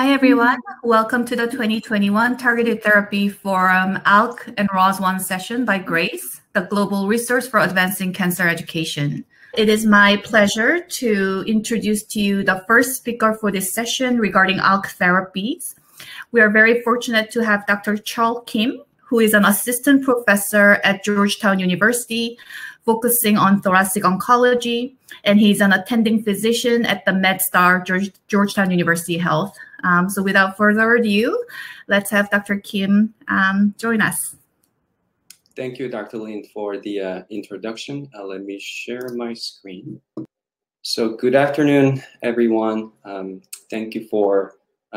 Hi, everyone. Welcome to the 2021 Targeted Therapy Forum ALK and ROS1 session by GRACE, the Global Resource for Advancing Cancer Education. It is my pleasure to introduce to you the first speaker for this session regarding ALK therapies. We are very fortunate to have Dr. Chul Kim, who is an assistant professor at Georgetown University, focusing on thoracic oncology, and he's an attending physician at the MedStar Georgetown University Health. So without further ado, let's have Dr. Kim join us. Thank you, Dr. Lin, for the introduction. Let me share my screen. So good afternoon, everyone. Thank you for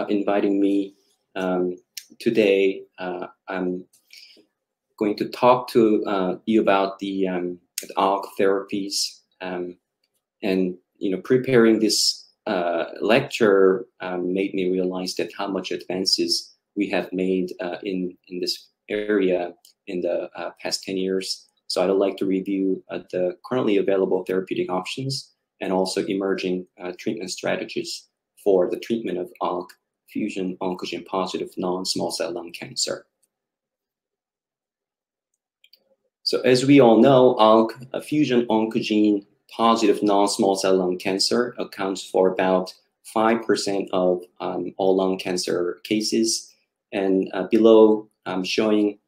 inviting me. Today, I'm going to talk to you about the ALK therapies, and preparing this lecture made me realize that how much advances we have made in this area in the past 10 years. So I'd like to review the currently available therapeutic options and also emerging treatment strategies for the treatment of ALK fusion oncogen positive non-small cell lung cancer. So as we all know, ALK, a fusion oncogene positive non-small cell lung cancer, accounts for about 5% of all lung cancer cases. And below, I'm showing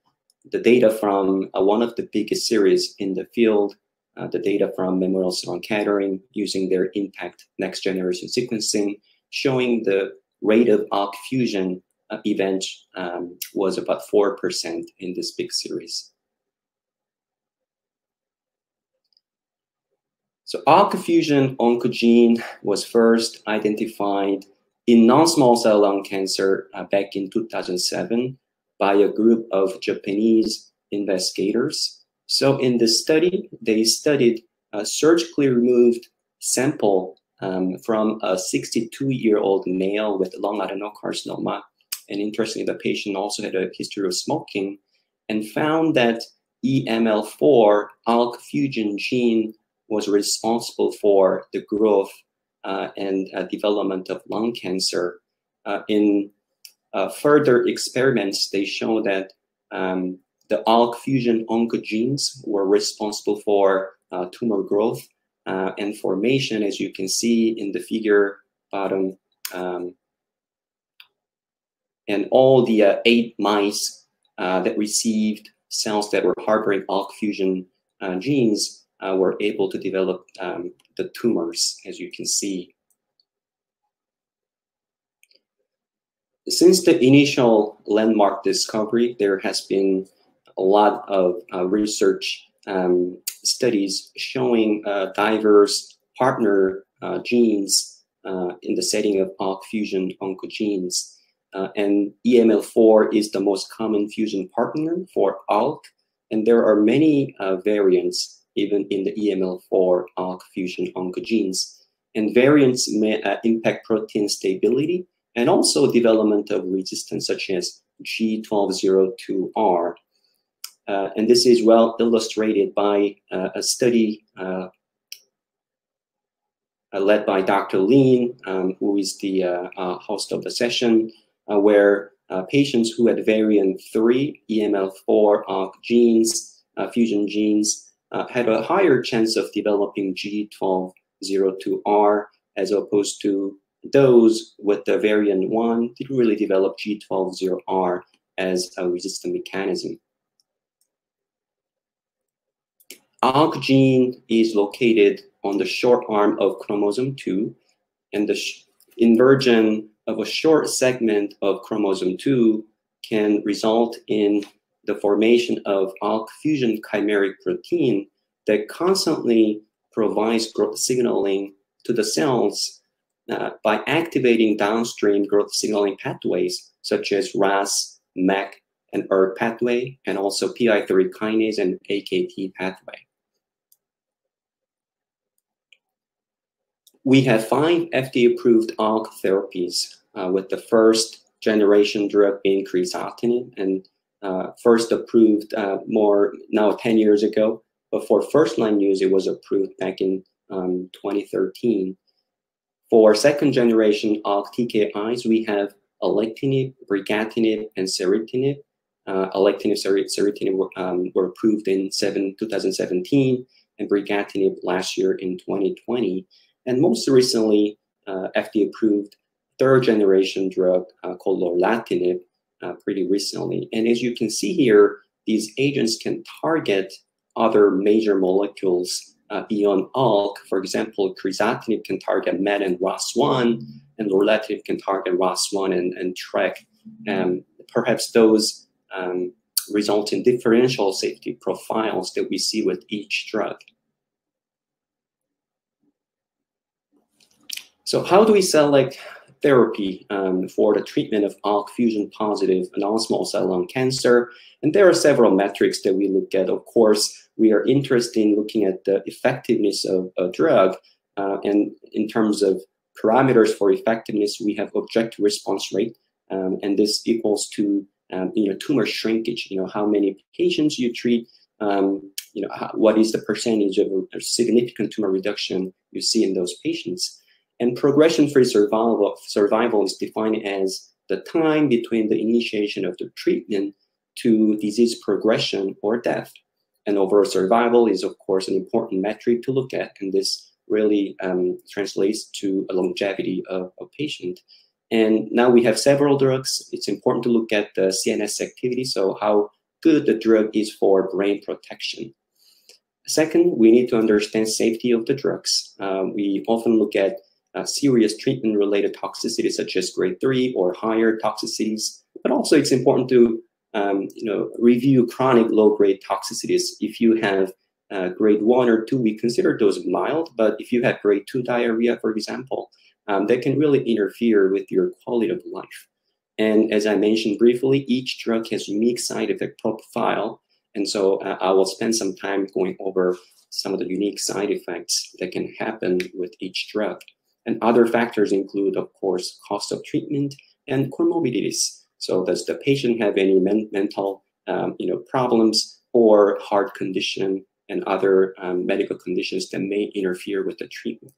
the data from one of the biggest series in the field, the data from Memorial Sloan Kettering using their IMPACT next generation sequencing, showing the rate of ALK fusion event was about 4% in this big series. So ALK fusion oncogene was first identified in non-small cell lung cancer back in 2007 by a group of Japanese investigators. So in the study, they studied a surgically removed sample from a 62-year-old male with lung adenocarcinoma. And interestingly, the patient also had a history of smoking, and found that EML4 ALK fusion gene was responsible for the growth and development of lung cancer. In further experiments, they show that the ALK fusion oncogenes were responsible for tumor growth and formation, as you can see in the figure bottom. And all the 8 mice that received cells that were harboring ALK fusion genes were able to develop the tumors, as you can see. Since the initial landmark discovery, there has been a lot of research studies showing diverse partner genes in the setting of ALK fusion oncogenes. And EML4 is the most common fusion partner for ALK, and there are many variants even in the EML4 ALK fusion oncogenes. And variants may impact protein stability and also development of resistance, such as G1202R. And this is well illustrated by a study led by Dr. Lin, who is the host of the session, where patients who had variant 3 EML4 ALK genes, fusion genes, had a higher chance of developing G1202R as opposed to those with the variant 1 didn't really develop G1202R as a resistant mechanism. ALK gene is located on the short arm of chromosome 2, and the inversion of a short segment of chromosome 2 can result in the formation of ALK fusion chimeric protein that constantly provides growth signaling to the cells by activating downstream growth signaling pathways such as RAS, MEK, and ERK pathway, and also PI3 kinase and AKT pathway. We have 5 FDA-approved ALK therapies, with the first-generation drug being crizotinib, and first approved now 10 years ago. But for first-line use, it was approved back in 2013. For second-generation ALK TKIs, we have alectinib, brigatinib, and ceritinib. Alectinib, ceritinib were approved in 2017, and brigatinib last year in 2020. And most recently, FDA approved third-generation drug called lorlatinib pretty recently. And as you can see here, these agents can target other major molecules beyond ALK. For example, crizotinib can target MET and ROS1, and lorlatinib can target ROS1 and TRK. Perhaps those result in differential safety profiles that we see with each drug. So how do we select therapy for the treatment of ALK fusion-positive non-small cell lung cancer? And there are several metrics that we look at. Of course, we are interested in looking at the effectiveness of a drug. And in terms of parameters for effectiveness, we have objective response rate, and this equals to tumor shrinkage. How many patients you treat. What is the percentage of significant tumor reduction you see in those patients? And progression-free survival is defined as the time between the initiation of the treatment to disease progression or death. And overall survival is, of course, an important metric to look at, and this really translates to a longevity of a patient. And now we have several drugs. It's important to look at the CNS activity, so how good the drug is for brain protection. Second, we need to understand safety of the drugs. We often look at serious treatment-related toxicities such as grade 3 or higher toxicities, but also it's important to review chronic low-grade toxicities. If you have grade 1 or 2, we consider those mild, but if you have grade 2 diarrhea, for example, that can really interfere with your quality of life. And as I mentioned briefly, each drug has unique side effect profile, and so I will spend some time going over some of the unique side effects that can happen with each drug. And other factors include, of course, cost of treatment and comorbidities. So does the patient have any mental problems or heart condition and other medical conditions that may interfere with the treatment?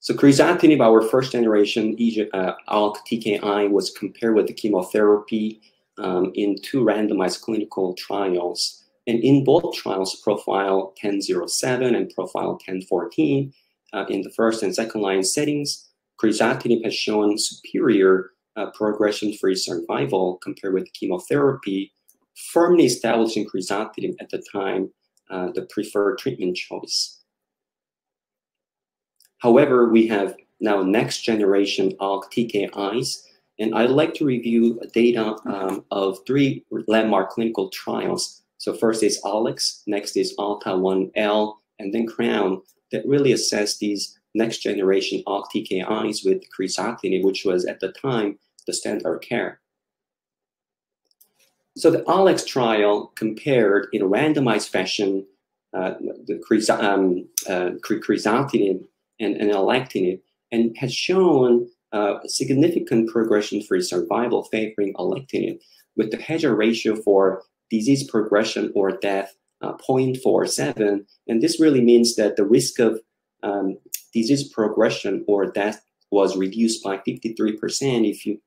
So crizotinib, our first generation ALK TKI, was compared with the chemotherapy in 2 randomized clinical trials. And in both trials, profile 1007 and profile 1014, in the first and second line settings, crizotinib has shown superior progression-free survival compared with chemotherapy, firmly establishing crizotinib at the time the preferred treatment choice. However, we have now next-generation ALK TKIs, and I'd like to review data of 3 landmark clinical trials. So first is ALEX, next is ALTA-1L, and then CROWN, that really assess these next generation ALK TKIs with crizotinib, which was at the time the standard of care. So the ALEX trial compared in a randomized fashion the crizotinib and alectinib, and has shown significant progression-free survival favoring alectinib, with the hazard ratio for disease progression or death 0.47, and this really means that the risk of disease progression or death was reduced by 53%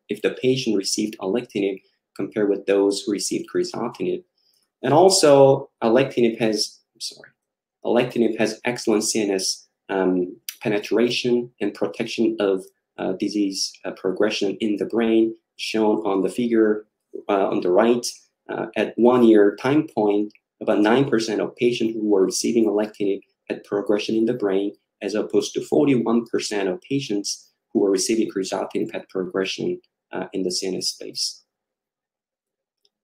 if the patient received alectinib compared with those who received crizotinib. And also alectinib has excellent CNS penetration and protection of disease progression in the brain, shown on the figure on the right. At 1-year time point, about 9% of patients who were receiving alectinib had progression in the brain, as opposed to 41% of patients who were receiving crizotinib had progression in the CNS space.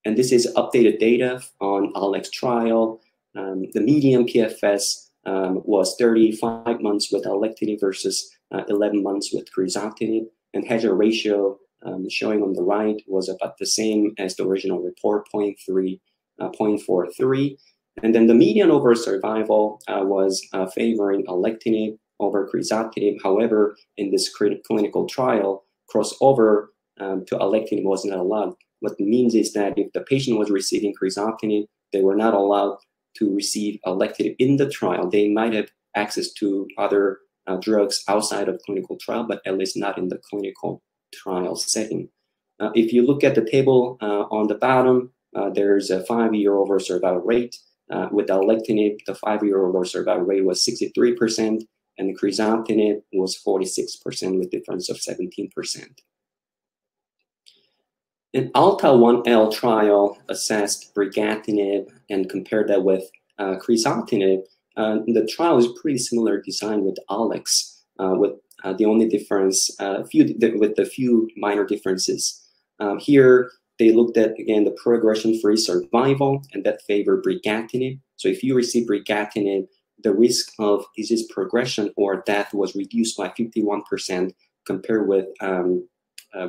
And this is updated data on ALEX trial. The median PFS was 35 months with alectinib versus 11 months with crizotinib, and hazard ratio showing on the right was about the same as the original report, 0.43. And then the median overall survival was favoring alectinib over crizotinib. However, in this clinical trial, crossover to alectinib was not allowed. What it means is that if the patient was receiving crizotinib, they were not allowed to receive alectinib in the trial. They might have access to other drugs outside of clinical trial, but at least not in the clinical trial setting. If you look at the table on the bottom, there's a 5-year overall survival rate. With alectinib, the 5-year overall survival rate was 63%, and crizotinib was 46% with difference of 17%. An ALTA-1L trial assessed brigatinib and compared that with crizotinib. The trial is pretty similar design with ALEX, with the only difference, with a few minor differences. Here, they looked at, again, the progression-free survival, and that favored brigatinib. So if you receive brigatinib, the risk of disease progression or death was reduced by 51% compared with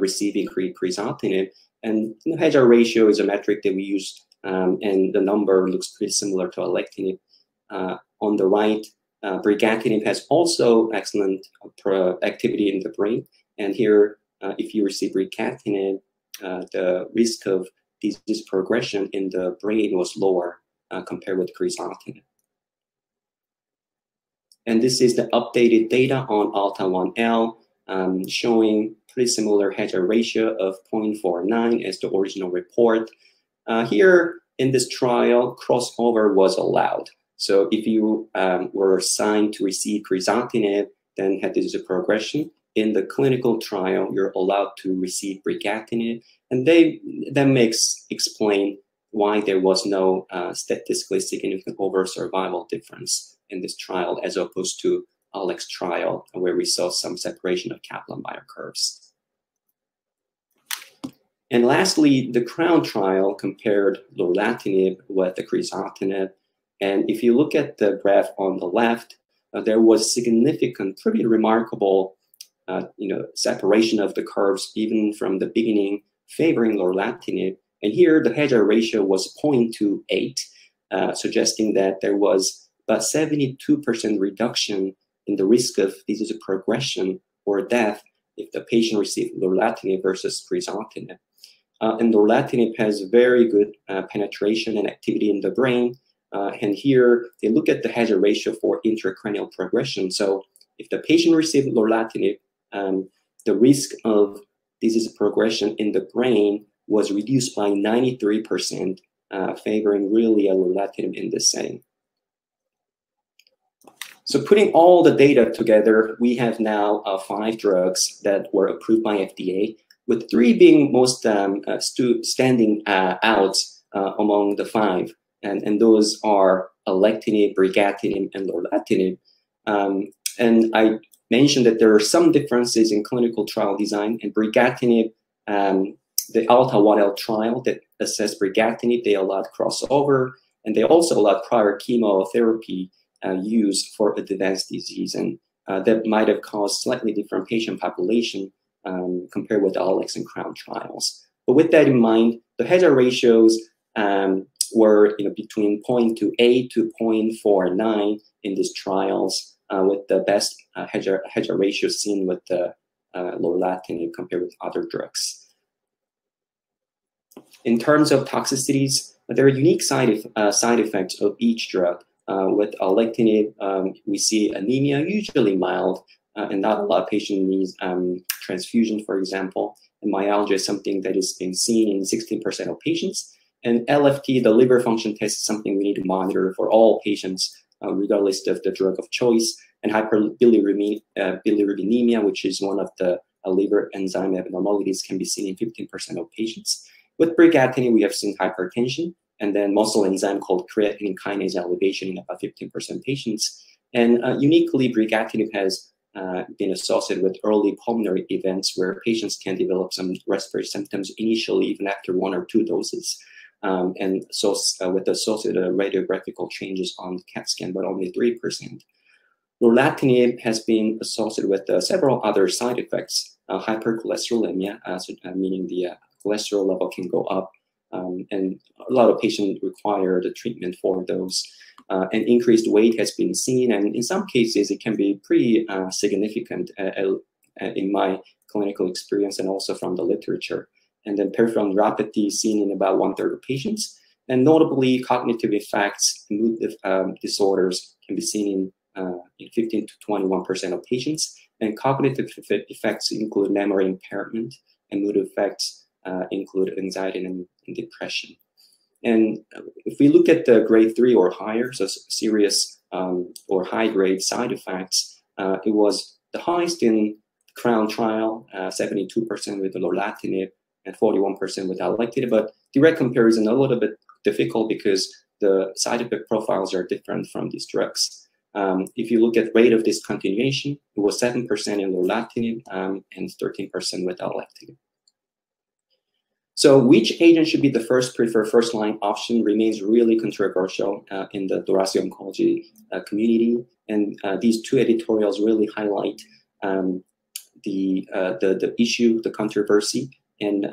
receiving crizotinib. And the hazard ratio is a metric that we use, and the number looks pretty similar to alectinib. On the right, brigatinib has also excellent activity in the brain. And here, if you receive brigatinib, the risk of disease progression in the brain was lower compared with crizotinib. And this is the updated data on ALTA-1L, showing pretty similar hazard ratio of 0.49 as the original report. Here in this trial, crossover was allowed. So if you were assigned to receive crizotinib, then had disease progression, in the clinical trial, you're allowed to receive brigatinib, and that makes explain why there was no statistically significant overall survival difference in this trial, as opposed to ALEX trial, where we saw some separation of Kaplan-Meier curves. And lastly, the CROWN trial compared lorlatinib with the crizotinib, and if you look at the graph on the left, there was significant, pretty remarkable, separation of the curves, even from the beginning, favoring lorlatinib. And here the hazard ratio was 0.28, suggesting that there was about 72% reduction in the risk of disease progression or death if the patient received lorlatinib versus crizotinib. And lorlatinib has very good penetration and activity in the brain. And here they look at the hazard ratio for intracranial progression. So if the patient received lorlatinib, the risk of disease progression in the brain was reduced by 93%, favoring really a lorlatinib in this setting. So putting all the data together, we have now 5 drugs that were approved by FDA, with 3 being most standing out among the 5. And those are alectinib, brigatinib, and lorlatinib. And I mentioned that there are some differences in clinical trial design, and brigatinib, the ALTA-1L trial that assessed brigatinib, they allowed crossover, and they also allowed prior chemotherapy use for advanced disease, and that might have caused slightly different patient population compared with the ALEX and CROWN trials. But with that in mind, the hazard ratios were between 0.28 to 0.49 in these trials, with the best hazard ratio seen with the lorlatinib compared with other drugs. In terms of toxicities, there are unique side effects of each drug. With alectinib, we see anemia, usually mild, and not a lot of patients need transfusion, for example. And myalgia is something that is being seen in 16% of patients. And LFT, the liver function test, is something we need to monitor for all patients, regardless of the drug of choice, and hyperbilirubinemia, which is one of the liver enzyme abnormalities, can be seen in 15% of patients. With brigatinib, we have seen hypertension, and then muscle enzyme called creatine kinase elevation in about 15% patients. And uniquely, brigatinib has been associated with early pulmonary events where patients can develop some respiratory symptoms initially, even after 1 or 2 doses. And so with associated radiographical changes on CAT scan, but only 3%. Lorlatinib has been associated with several other side effects, hypercholesterolemia, meaning the cholesterol level can go up, and a lot of patients require the treatment for those. And increased weight has been seen, and in some cases, it can be pretty significant in my clinical experience and also from the literature. And then peripheral neuropathy seen in about 1/3 of patients. And notably, cognitive effects, mood disorders can be seen in in 15 to 21% of patients, and cognitive effects include memory impairment, and mood effects include anxiety and depression. And if we look at the grade 3 or higher, so serious or high-grade side effects, it was the highest in the CROWN trial, 72% with the lorlatinib and 41% with alectinib. But direct comparison a little bit difficult because the side effect profiles are different from these drugs. If you look at rate of discontinuation, it was 7% in lorlatinib and 13% with alectinib. So which agent should be the first preferred first-line option remains really controversial in the thoracic oncology community. And these two editorials really highlight the issue, the controversy. And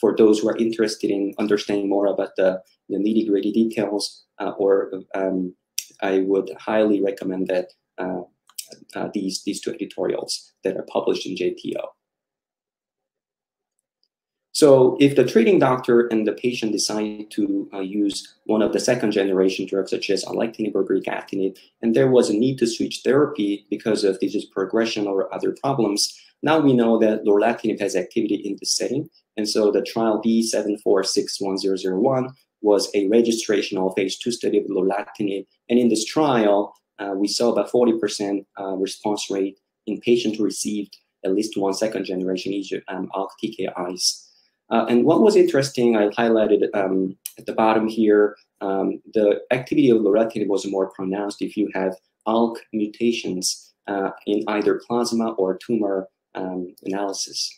for those who are interested in understanding more about the nitty-gritty details, I would highly recommend that these two editorials that are published in JTO. So if the treating doctor and the patient decide to use one of the second-generation drugs such as alectinib or brigatinib, and there was a need to switch therapy because of disease progression or other problems, now we know that lorlatinib has activity in this setting. And so the trial B7461001 was a registrational phase 2 study of lorlatinib. And in this trial, we saw about 40% response rate in patients who received at least one second-generation ALK TKIs. And what was interesting, I highlighted at the bottom here, the activity of lorlatinib was more pronounced if you have ALK mutations in either plasma or tumor analysis.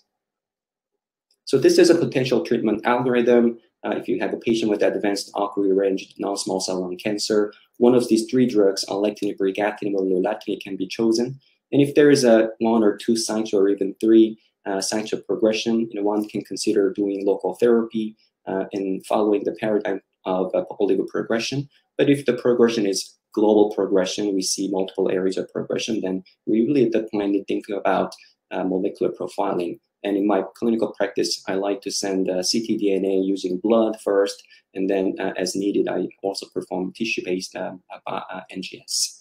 So this is a potential treatment algorithm. If you have a patient with advanced ALK-rearranged non-small cell lung cancer, one of these three drugs, alectinib, brigatinib, or lorlatinib, can be chosen. And if there is a one or two sites or even three sites of progression, one can consider doing local therapy and following the paradigm of oligoprogression. But if the progression is global progression, we see multiple areas of progression, then we really at that point need to think about molecular profiling. And in my clinical practice, I like to send ctDNA using blood first, and then as needed, I also perform tissue-based NGS.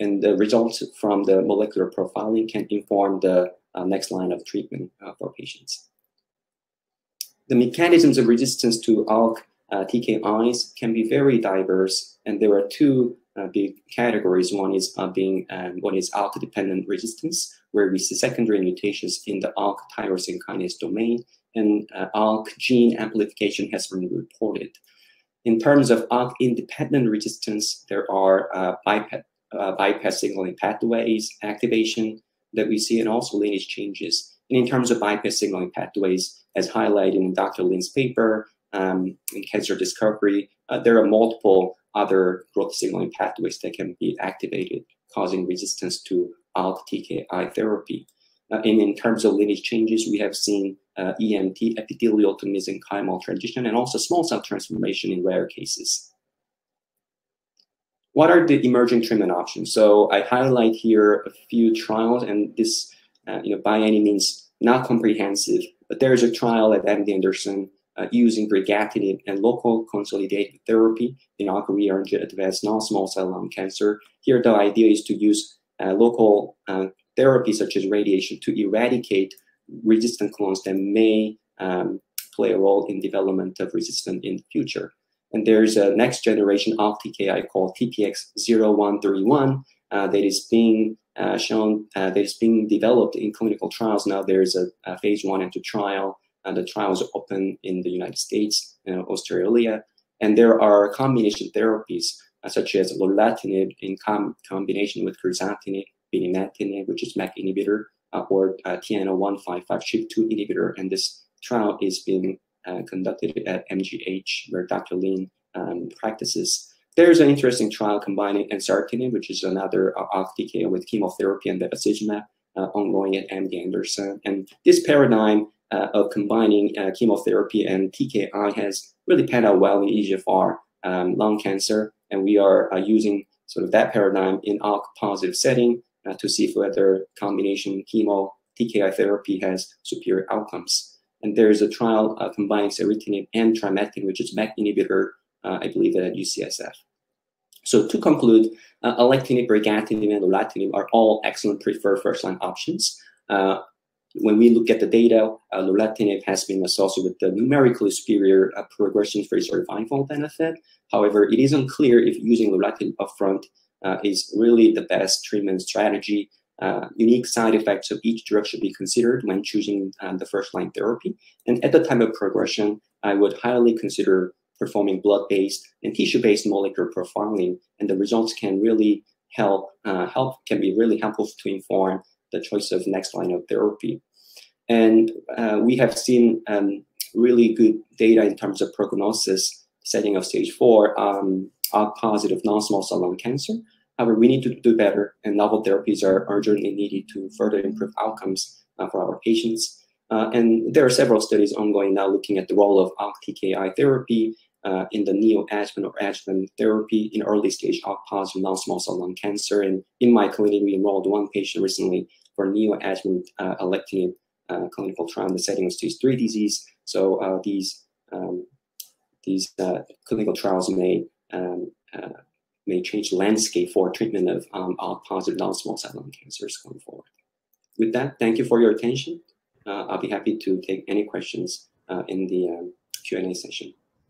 And the results from the molecular profiling can inform the next line of treatment for patients. The mechanisms of resistance to ALK TKIs can be very diverse, and there are two big categories. One is ALK-dependent resistance, where we see secondary mutations in the ALK tyrosine kinase domain, and ALK gene amplification has been reported. In terms of ALK-independent resistance, there are bypass signaling pathways activation that we see, and also lineage changes. And in terms of bypass signaling pathways, as highlighted in Dr. Lin's paper in Cancer Discovery, there are multiple other growth signaling pathways that can be activated, causing resistance to ALK TKI therapy. And in terms of lineage changes, we have seen EMT, epithelial to mesenchymal transition, and also small cell transformation in rare cases. What are the emerging treatment options? So I highlight here a few trials, and this, by any means, not comprehensive, but there is a trial at MD Anderson using brigatinib and local consolidated therapy in ALK-rearranged advanced non-small cell lung cancer. Here, the idea is to use local therapy such as radiation to eradicate resistant clones that may play a role in development of resistance in the future. And there's a next generation ALK TKI called TPX0131 that is being that is being developed in clinical trials. Now there's a phase 1 and 2 trial. The trials are open in the United States and Australia. And there are combination therapies such as lorlatinib in combination with crizotinib, binimetinib, which is MEK inhibitor, or TNO155 SHP2 inhibitor. And this trial is being conducted at MGH, where Dr. Lin practices. There's an interesting trial combining ansartinib, which is another ALK TKI, with chemotherapy and bevacizumab, ongoing at MD Anderson. And this paradigm of combining chemotherapy and TKI has really panned out well in EGFR lung cancer, and we are using sort of that paradigm in ALK-positive setting to see whether combination chemo TKI therapy has superior outcomes. And there is a trial combining ceritinib and trametinib, which is MEK inhibitor, I believe, at UCSF. So to conclude, Alectinib, brigatinib, and lorlatinib are all excellent preferred first-line options. When we look at the data, lorlatinib has been associated with the numerically superior progression-free survival benefit. However, it is unclear if using lorlatinib upfront is really the best treatment strategy. Unique side effects of each drug should be considered when choosing the first-line therapy. And at the time of progression, I would highly consider performing blood-based and tissue-based molecular profiling, and the results can really help. Can be really helpful to inform the choice of next line of therapy. And we have seen really good data in terms of prognosis, setting of stage 4 positive non-small cell lung cancer. However, we need to do better, and novel therapies are urgently needed to further improve outcomes for our patients. And there are several studies ongoing now looking at the role of ALK TKI therapy in the neoadjuvant or adjuvant therapy in early stage ALK-positive non-small cell lung cancer. And in my clinic, we enrolled one patient recently for neoadjuvant alectinib clinical trial in the setting of stage 3 disease. So these clinical trials may change the landscape for treatment of ALK-positive non-small cell lung cancers going forward. With that, thank you for your attention. I'll be happy to take any questions in the Q&A session.